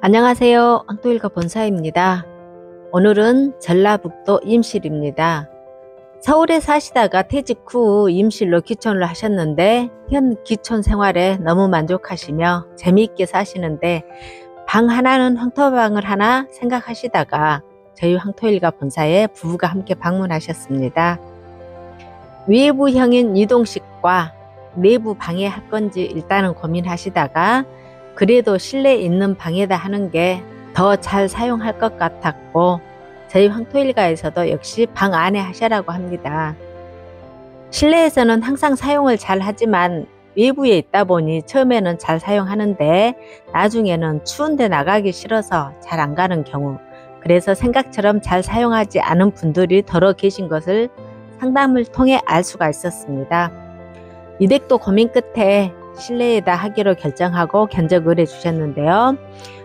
안녕하세요. 황토일가 본사입니다. 오늘은 전라북도 임실입니다. 서울에 사시다가 퇴직 후 임실로 귀촌을 하셨는데 현 귀촌 생활에 너무 만족하시며 재미있게 사시는데 방 하나는 황토방을 하나 생각하시다가 저희 황토일가 본사에 부부가 함께 방문하셨습니다. 외부형인 이동식과 내부 방에 할 건지 일단은 고민하시다가 그래도 실내에 있는 방에다 하는 게 더 잘 사용할 것 같았고 저희 황토일가에서도 역시 방 안에 하시라고 합니다. 실내에서는 항상 사용을 잘 하지만 외부에 있다 보니 처음에는 잘 사용하는데 나중에는 추운데 나가기 싫어서 잘 안 가는 경우, 그래서 생각처럼 잘 사용하지 않은 분들이 더러 계신 것을 상담을 통해 알 수가 있었습니다. 이댁도 고민 끝에 실내에다 하기로 결정하고 견적을 해주셨는데요.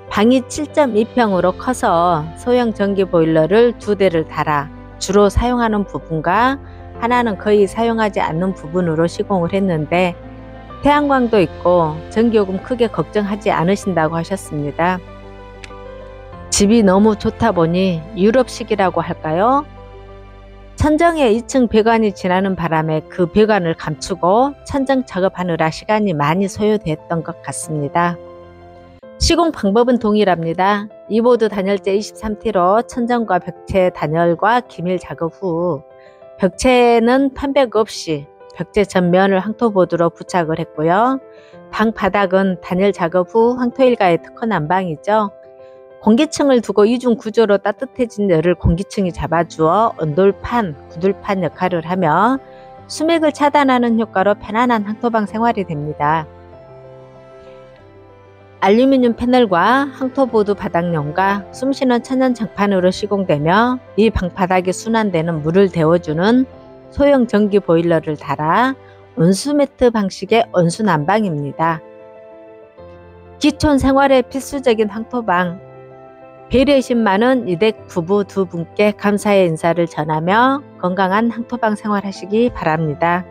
방이 7.2평으로 커서 소형 전기 보일러를 2대를 달아 주로 사용하는 부분과 하나는 거의 사용하지 않는 부분으로 시공을 했는데 태양광도 있고 전기요금 크게 걱정하지 않으신다고 하셨습니다. 집이 너무 좋다 보니 유럽식이라고 할까요? 천정에 2층 배관이 지나는 바람에 그 배관을 감추고 천정 작업하느라 시간이 많이 소요됐던 것 같습니다. 시공 방법은 동일합니다. 이보드 단열재 23T로 천정과 벽체 단열과 기밀 작업 후 벽체는 판백 없이 벽체 전면을 황토보드로 부착을 했고요. 방 바닥은 단열 작업 후 황토일가의 특허난 방이죠. 공기층을 두고 이중 구조로 따뜻해진 열을 공기층이 잡아주어 언돌판, 구들판 역할을 하며 수맥을 차단하는 효과로 편안한 황토방 생활이 됩니다. 알루미늄 패널과 황토보드 바닥용과 숨쉬는 천연 장판으로 시공되며 이 방바닥에 순환되는 물을 데워주는 소형 전기 보일러를 달아 온수매트 방식의 온수난방입니다. 기촌 생활에 필수적인 황토방, 배려심 많은 이댁 부부 두 분께 감사의 인사를 전하며 건강한 황토방 생활하시기 바랍니다.